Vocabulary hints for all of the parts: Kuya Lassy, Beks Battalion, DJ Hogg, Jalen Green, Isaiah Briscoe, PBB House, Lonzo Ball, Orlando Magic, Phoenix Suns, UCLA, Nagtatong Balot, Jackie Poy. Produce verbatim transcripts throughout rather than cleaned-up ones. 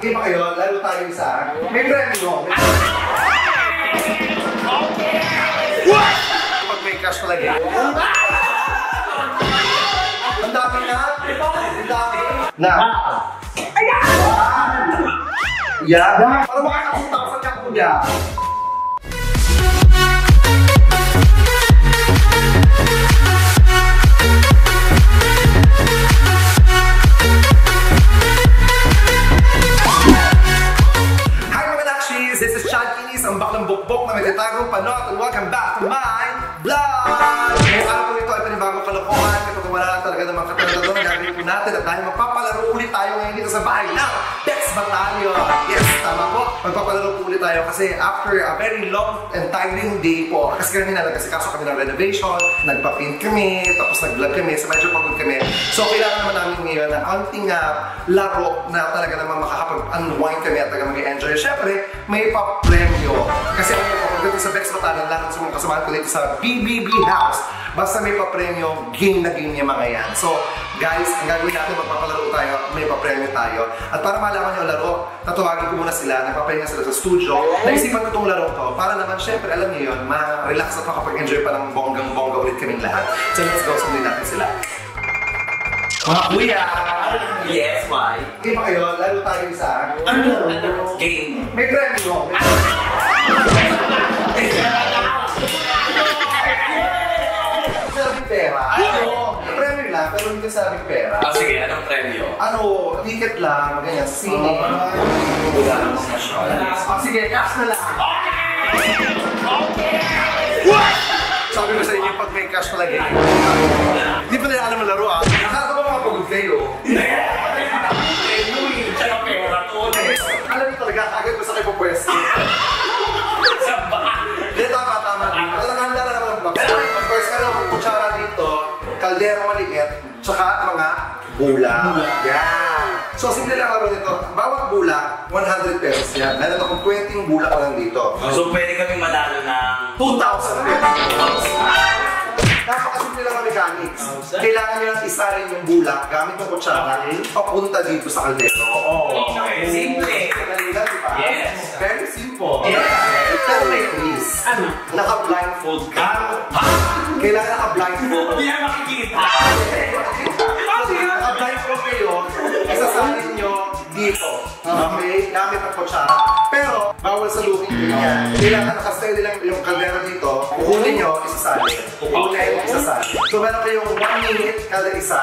Game ba kayo? Lalo tayo sa... May premium! What? Pag may cash talaga. Ang dami na! Ang dami! Na! Ayan! Yan! Para makakapunta ko sa kanya kuya! Bukbok na meditagong panot, and welcome back to my vlog! Ngayong araw po nito ay panibagong kalokohan, katutuwala lang talaga ng mga katulad na gagawin po natin at dahil magpapalaro ulit tayo ngayon dito sa bahay ng Beks Battalion! Yes, tama po! Magpapalaro po ulit tayo kasi after a very long and tiring day po, kasi kami na nagkasikaso kami ng renovation, nagpa-paint kami, tapos nag-vlog kami, so medyo pagod kami. So kailangan naman namin ngayon na kaunting uh, laro na talaga naman makakapag-unwind kami at talaga mag-enjoy. Siyempre, may pa-premyo. Kasi ako po, pagdating sa Beks Battalion, lahat sa mga kasamahan ko dito sa P B B House. Basta may pa-premyo, game na game niya mga yan. So, guys, ang gagawin natin, magpapalaro tayo, may pa-premyo tayo. At para malaman niyo ang laro, tatawagin ko muna sila, nagpapahinga sila sa studio. Naisipan ko itong laro to, para naman, syempre, alam niyo yun, ma-relax at makapag-enjoy pa ng bonggang-bongga ulit kaming lahat. So, let's go, sundin natin sila. Mga kuya! Yes, why? Hindi ba kayo, lalo tayo sa... Ano? Game. May premyo. Sabi pera? Ano? Premyo lang, pero hindi sabi pera. Ah, sige, anong premyo? Ano, ticket lang, ganyan, sine. Wala lang sa show. Sige, cash na lang. Okay! Okay! What? Sabi ko sa inyo, pag may cash talaga. Hindi pa nila alam ang laro ah. Nakaka ba mga pagod kayo? Hindi! Premyo eh, siya ng pera to. Alam niyo talaga, agad ko sa kayo pupwesto. Kaldero maliit, tsaka mga bula. Yan. So, simple lang laro nito. Bawat bula, one hundred pesos yan. Lalo na kung twenty bula ka lang dito. So, pwede kami manalo ng two thousand pesos. Napakasimple lang ang mechanics. Kailangan nyo lang isa rin yung bula gamit ng kutsara papunta dito sa kaldero. Oo. Simple. Kalilan, di ba? Yes. Very simple. Pero may quiz. Ano? Naka-blindfold ka. Kailangan naka-blindfold. Hindi na makikita. Naka-blindfold kayo, isasalin nyo dito. Okay? Gamit ang kutsara. Pero, bawal sa looking nyo yan. Kailangan nakasteady lang yung kaldero dito. Kukunin nyo, isasalin. Kukunin, isasalin. So, meron kayong one minute kada isa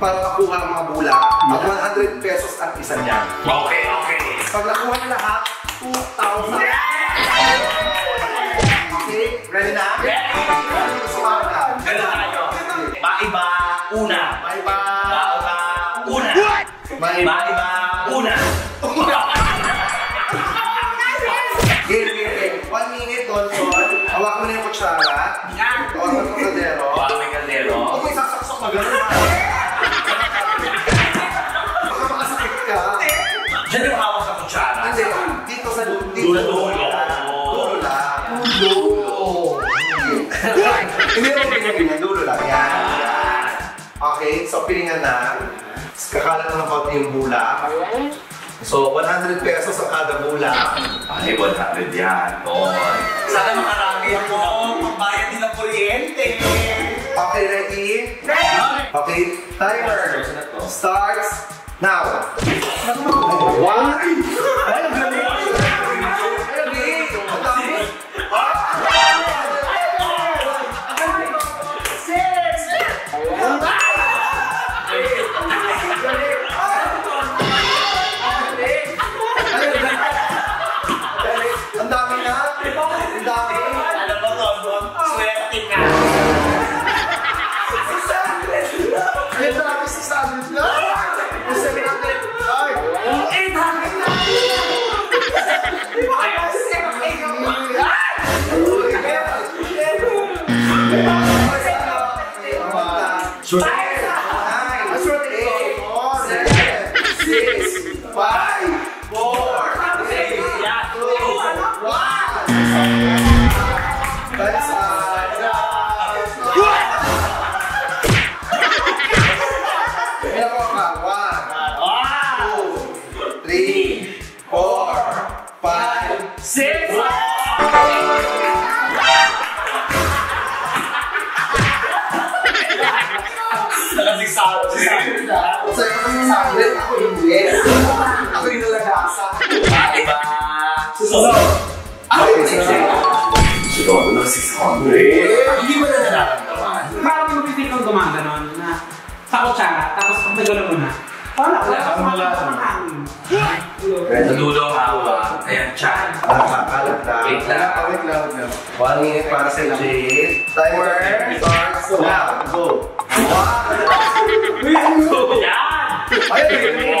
para makuha ang mga bula. At one hundred pesos ang isa niyan. Okay, okay. Pag nakuha nyo lahat, two thousand. Okay, ready na? Ready! Ganda tayo. Maiba una. Maiba una. What? Maiba una. Game, game, game. One minute, Tonton. Hawak mo na yung kutsara. Tonton mo kaldero. Tonton mo kaldero. Huwag mo isasaksok na gano'n. Baka makasakit ka. Diyan yung hawak sa kutsara. Hindi. Dito sa dulo. Okay, so pilingan na. Kakalat na ng konti yung bula. So, one hundred pesos ang kada bula. Ay, one hundred yan. Sana makarami ako. Magbayad din ang kuryente. Okay, ready? Okay, timer. Starts now. One. Ay, ang galing. Ay, ang galing. Ang dami. Three. sakit, aku dibuat. Aku dinilai dasar. Baik. Susunlah. Aku dibuat. Sudah benar enam ratus. Hindi mo na nararamdaman. Parang mabitin kang gumanda nun na sa kutsara, tapos magulong mo na. Wala, wala. Wala. Sa dulo, hawa. Ayan, chan. Makalat na. Wait lang. Wait lang. One minute para sa Jade. Timer starts now. Go. Wow! Yan! Ay, wait lang. Wow! Ayan! Ayan!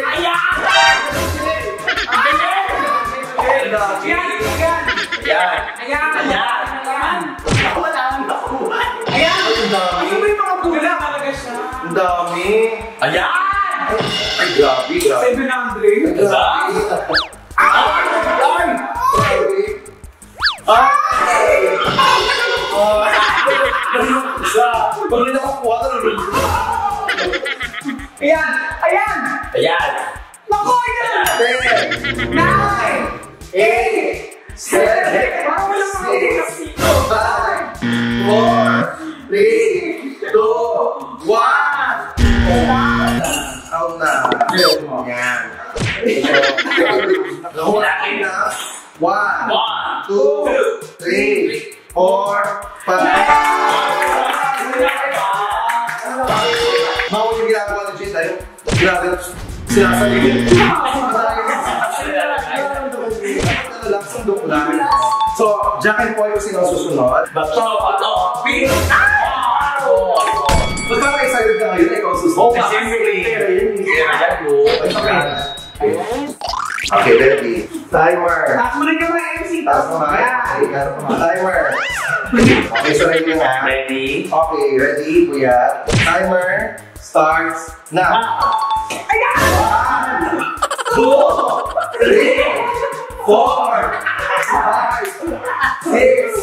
Ayan! Ayan! Ayan! Ayan! Ang dami! Ayan! Ay, grabe, grabe. seven hundred? Grabe! Ay! Ay! Ay! Ay! Isa! Pag nakakuha ka na. Ayan! Ayan! Ayan! Naku! Ayan! ten, nine, eight, seven, parang wala mga kasito. five, four, three, two, one. Out na. Yan. Lahunakin na. one, two, three, four, five. Mawa yung ginagawa ng Jade tayo. Grabe. Sinasaligin. Sundok lang. So, Jackie Poy yung sinusunod. Bato, bato, pito. Ba't parang excited ka ngayon na ikaw susunod? Kasi yung kaya ko. Okay, ready. Timer. Taas mo rin ka mga M C. Taas mo mga M C. Timer. Okay, so ready nga. Ready. Okay, ready, kuya. Timer starts now. Ayan! Pero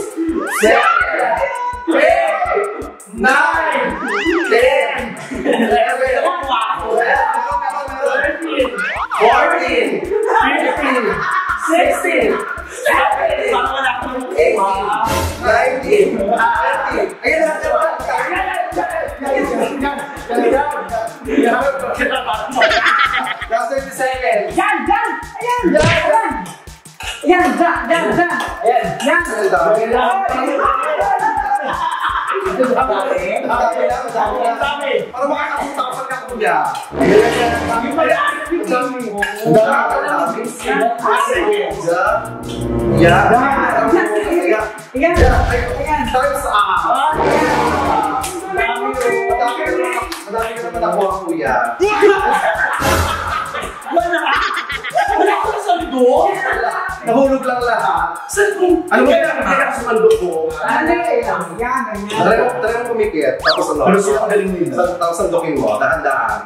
sila ang galing nila. Tapos sandokin mo, dahan-dahan.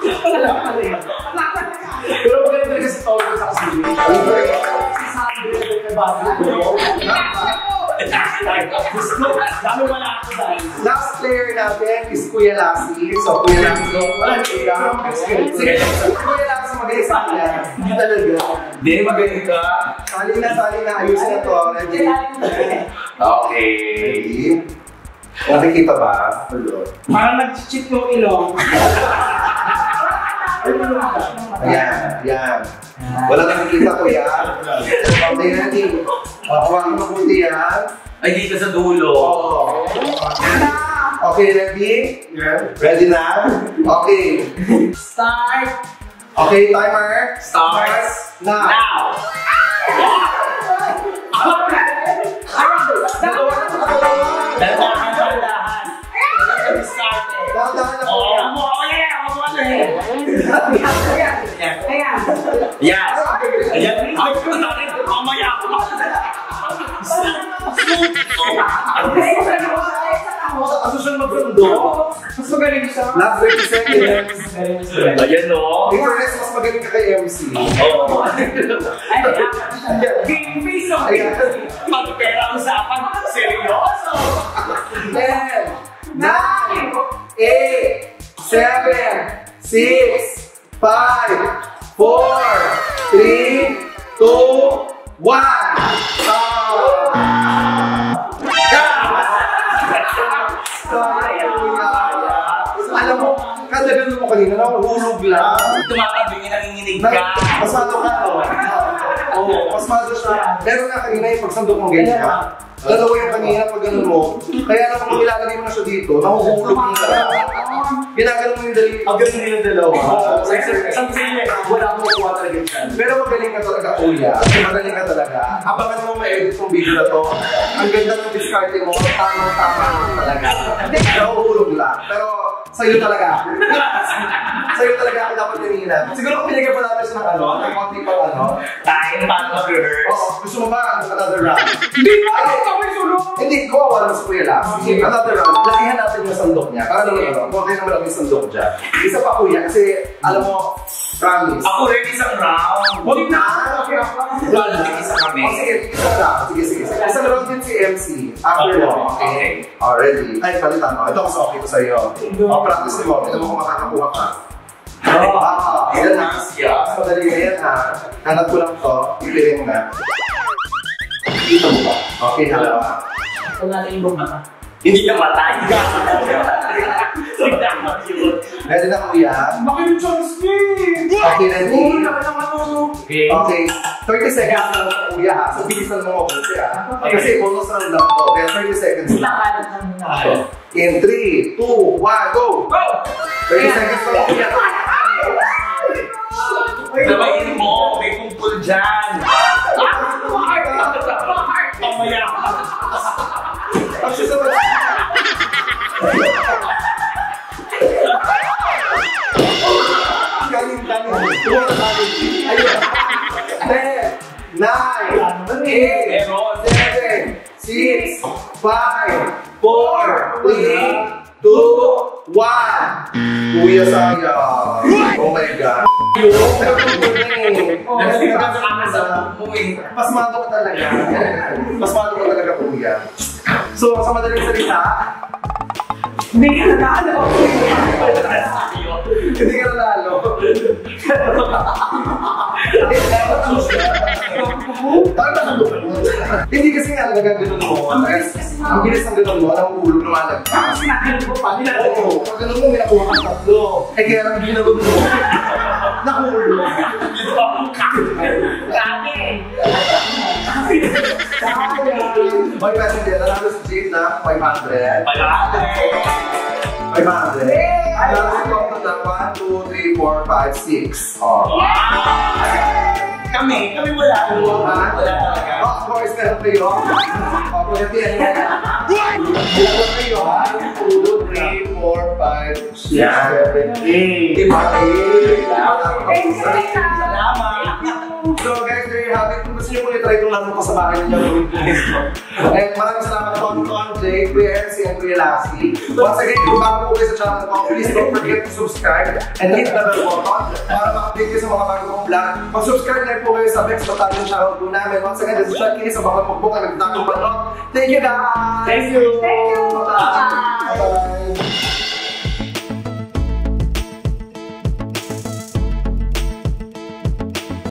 Pero magaling talaga sa tawag ko sa kasili. Sasabi ko yung may bago ko. Gusto, dami wala ako dahil. Last player natin is Kuya Lassy. So, Kuya Lassy. Sige, Kuya Lassy, magaling sa akin. Hindi talaga. Hindi, magaling ka. Sali na, sali na. Ayusin na to. Okay. Nakikita ba? Parang nag-cheat yung ilong. Ayan, ayan. Wala nakikita ko yan. Pagday na natin. Huwag makunti yan. Ay, dito sa dulo. Okay, ready? Ready na? Okay. Start. Okay, timer. Starts now. Now. ten, nine, eight, seven, six, five, four, three, two, one. Alam mo, kada ganun mo kanina, nahulog lang. Tumatabing niya, nanginginig ka. Pasado ka, oh. Oo, pasado siya. Pero nga kanina yung pagsandok mong ganyan ka. Dalawa yung kanina pag ganun mo. Kaya na kung ilalagay mo na siya dito, nahuhulog niya ka. Ginagano mo yung dalili. Ang ganun nilang dalawa. Sabi sa inyo, wala akong makuha talaga yung channel. Pero magaling ka talaga, kuya. Magaling ka talaga. Abangan mo ma-edit yung video na to. Ang ganda ng discarte mo. Tama-tama talaga. Nahuhulog lang. Pero sa'yo talaga. Sa'yo talaga ako dapat kanina. Siguro kung pinagay pa natin siya ng ano, ng konti pa ano. Time battle girls. Oo, gusto mo ba another round? Hindi mo! Hindi ko, wala sa Kuya Lassy. Another round, lakihan natin yung sandok niya. Para naman ano, konti naman lang yung sandok dyan. Isa pa kuya, kasi alam mo, promise. Ako rin isang round. Huwag na! Wala, isa kami. Sige, isa na. Sige, sige. Isang round din si M C. After na. Okay. Already. Ay, palitan mo. Ito kasi okay ko sa'yo. O, practice mo. Ito mo kung makakakuha ka. Ah, yan na. Madali na yan ha. Hanap ko lang to. Ipiling na. Dito mo ba? Okay, halawa. Ito nga na yung mata. Hindi ka matay. Pwede na kuya. Bakit yung choice niya? Okay na din. Okay. thirty seconds na kuya ha. So, bilisan mo ako kuya. Kasi bonus round lang to. Kaya thirty seconds na. In three, two, one, go! Go! thirty seconds na kuya. Labayin mo! May kumpul dyan! Pamaya! Pagsisa mo! Galing-galing! Ayun! ten, nine, eight, seven, six, five, four, three, two, one! Kuya saya! Oh my God! Yo, pero kung gano'n eh. Nagsipan sa kakasap mo eh. Pasmado ka talaga. Pasmado ka talaga, kuya. So, sa madaling salita, hindi ka nalalo. Hindi ka nalalo. Hindi kasi nga talaga gano'n mo. Ang bilis ng gano'n mo, alam mo ulog na malag. Kasi nakagano'n ko pa, nilalag mo. Pag gano'n mo, may nakuha kang tatlo. Eh kaya lang ginagod mo. Nakulog. Kami! May question din, nalalo si Jade na five hundred. five hundred! five hundred! Nalalo si Tom na one, two, three, four, five, six. Wow! Kami, kami wala. Wala talaga. Of course, meron kayo. Ako na tiyan yan. Meron kayo ha. two, three, four, five, six, seven, eight. Diba? eight. Salamat. So guys, there you have it. Kung gusto nyo muli try itong lasang pasabahin nyo. And maraming salamat po ang Ton, Jay, Kuya Lassy, and Kuya Lassy. Once again, kung bago po kayo sa channel ko, please don't forget to subscribe and hit the bell button para ma-update kayo sa mga bago kong vlog. Mag-subscribe na po kayo sa Beks Battalion channel po namin. Once again, this is Jackie, sa bakal magbuka ng Nagtatong Balot. Thank you guys! Thank you! Thank you! Bye-bye!